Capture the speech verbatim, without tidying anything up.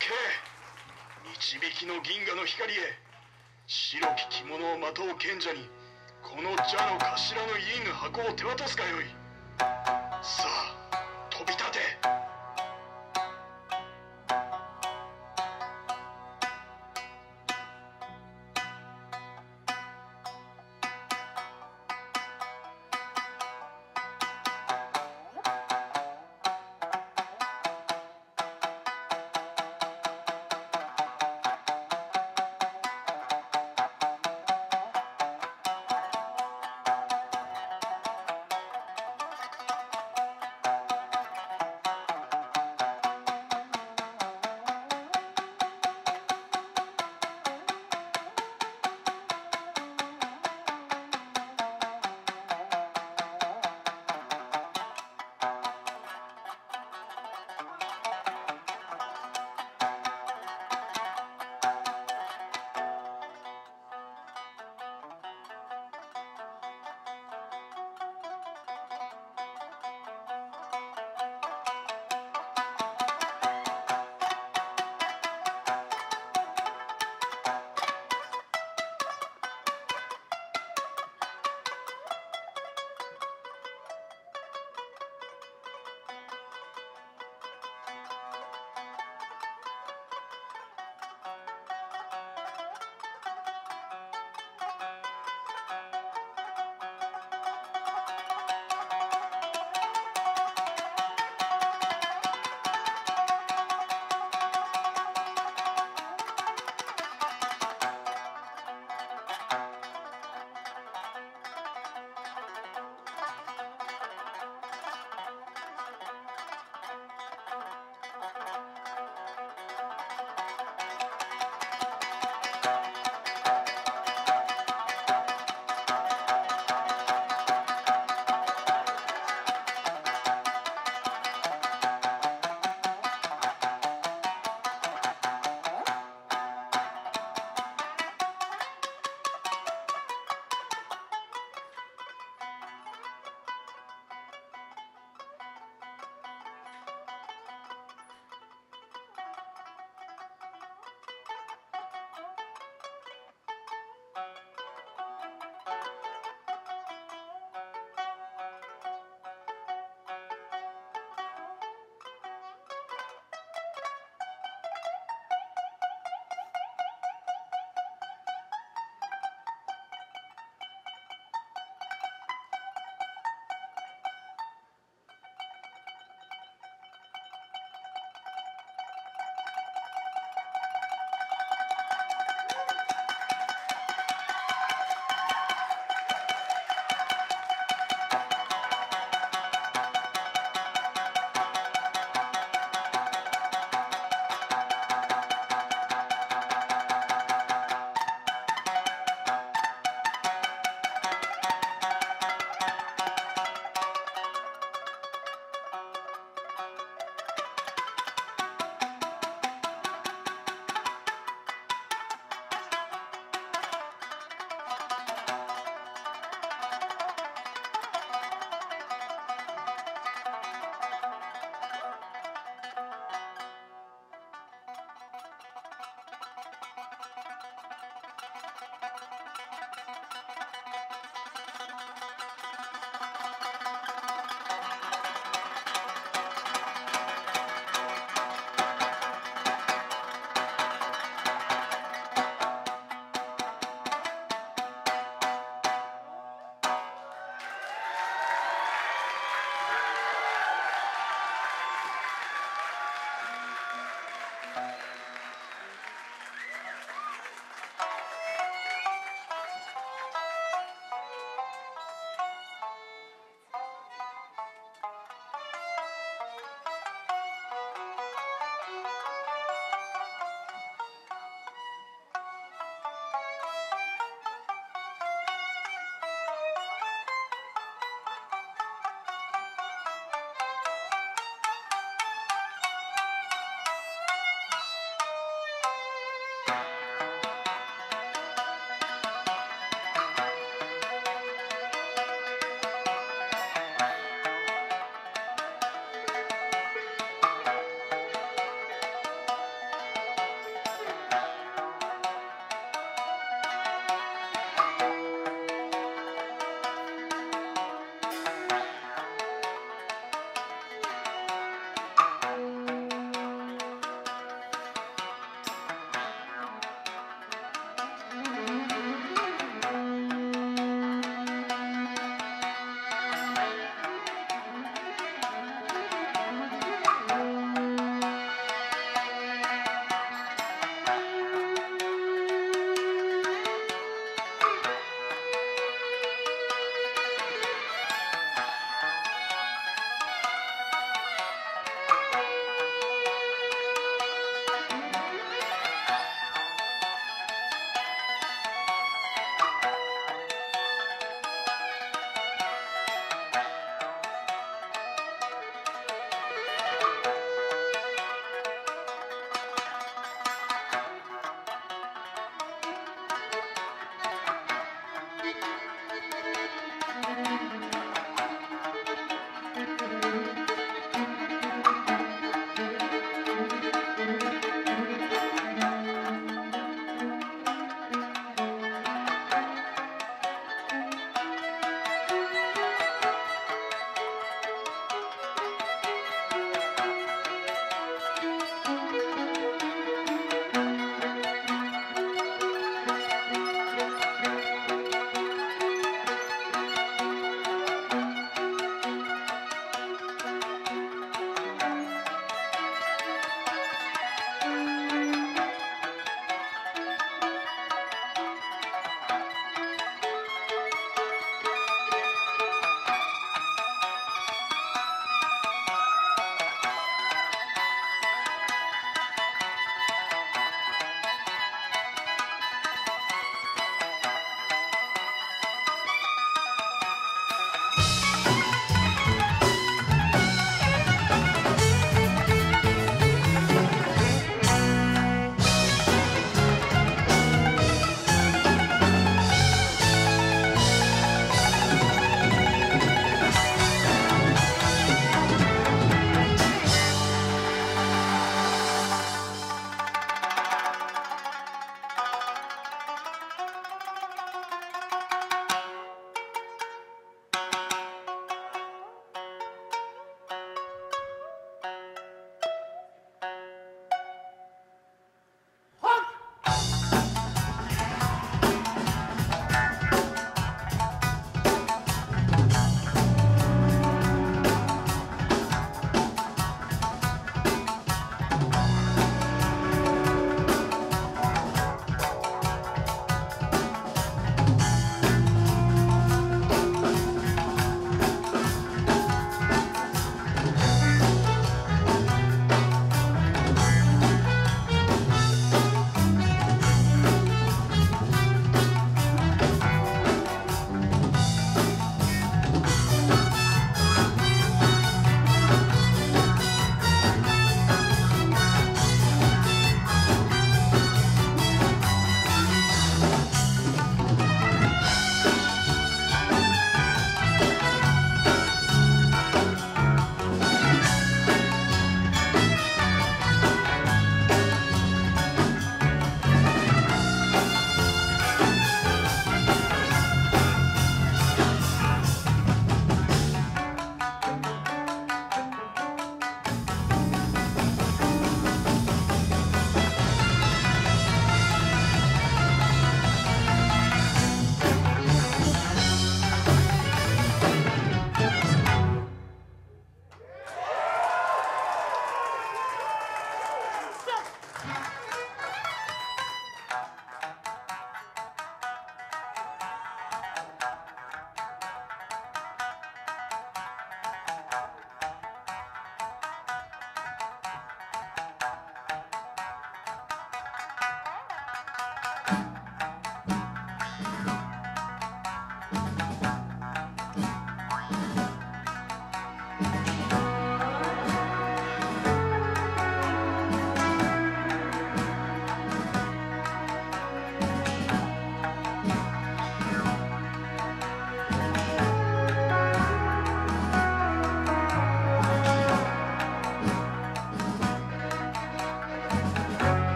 け、導きの銀河の光へ。白き着物をまとう賢者にこの蛇の頭の印の箱を手渡すがよい。